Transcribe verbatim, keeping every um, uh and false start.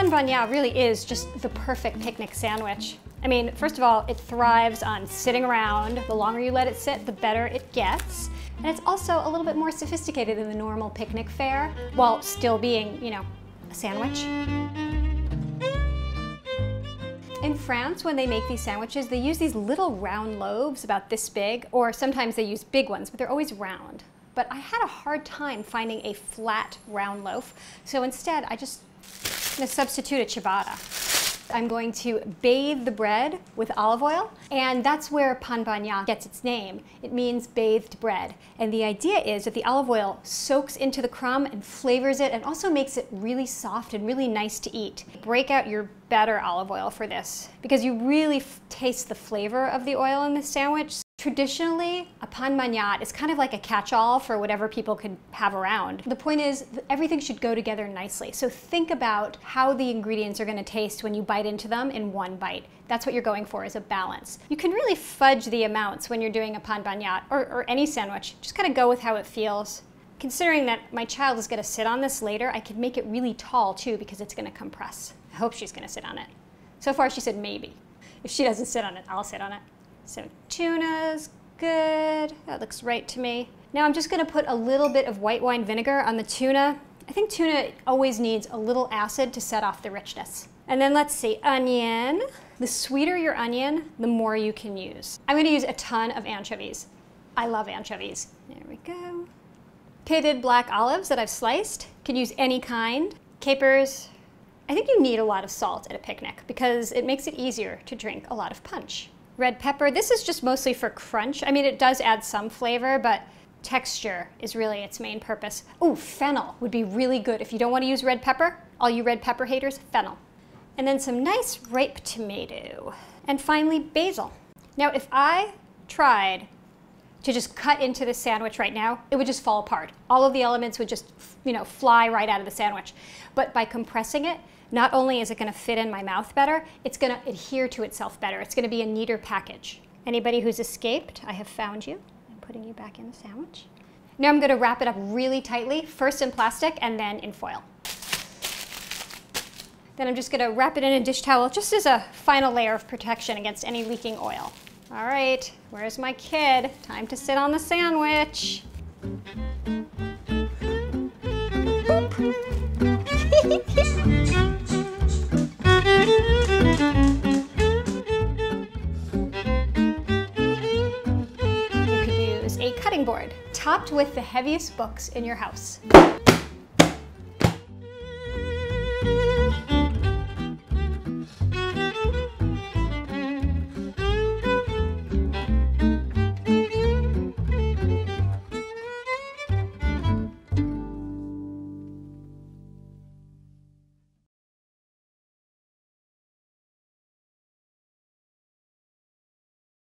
Pan Bagnat really is just the perfect picnic sandwich. I mean, first of all, it thrives on sitting around. The longer you let it sit, the better it gets. And it's also a little bit more sophisticated than the normal picnic fare, while still being, you know, a sandwich. In France, when they make these sandwiches, they use these little round loaves about this big, or sometimes they use big ones, but they're always round. But I had a hard time finding a flat round loaf, so instead I just I'm gonna substitute a ciabatta. I'm going to bathe the bread with olive oil, and that's where pan bagnat gets its name. It means bathed bread. And the idea is that the olive oil soaks into the crumb and flavors it and also makes it really soft and really nice to eat. Break out your better olive oil for this because you really taste the flavor of the oil in this sandwich. Traditionally, a pan bagnat is kind of like a catch-all for whatever people can have around. The point is, everything should go together nicely. So think about how the ingredients are gonna taste when you bite into them in one bite. That's what you're going for, is a balance. You can really fudge the amounts when you're doing a pan bagnat or, or any sandwich. Just kind of go with how it feels. Considering that my child is gonna sit on this later, I could make it really tall too because it's gonna compress. I hope she's gonna sit on it. So far she said maybe. If she doesn't sit on it, I'll sit on it. So tuna's good, that looks right to me. Now I'm just gonna put a little bit of white wine vinegar on the tuna. I think tuna always needs a little acid to set off the richness. And then let's see, onion. The sweeter your onion, the more you can use. I'm gonna use a ton of anchovies. I love anchovies. There we go. Pitted black olives that I've sliced. Can use any kind. Capers. I think you need a lot of salt at a picnic because it makes it easier to drink a lot of punch. Red pepper, this is just mostly for crunch. I mean, it does add some flavor, but texture is really its main purpose. Ooh, fennel would be really good. If you don't want to use red pepper, all you red pepper haters, fennel. And then some nice ripe tomato. And finally, basil. Now, if I tried to just cut into this sandwich right now, it would just fall apart. All of the elements would just, you know, fly right out of the sandwich. But by compressing it, not only is it gonna fit in my mouth better, it's gonna adhere to itself better. It's gonna be a neater package. Anybody who's escaped, I have found you. I'm putting you back in the sandwich. Now I'm gonna wrap it up really tightly, first in plastic and then in foil. Then I'm just gonna wrap it in a dish towel just as a final layer of protection against any leaking oil. All right, where's my kid? Time to sit on the sandwich. Boop. Cutting board, topped with the heaviest books in your house.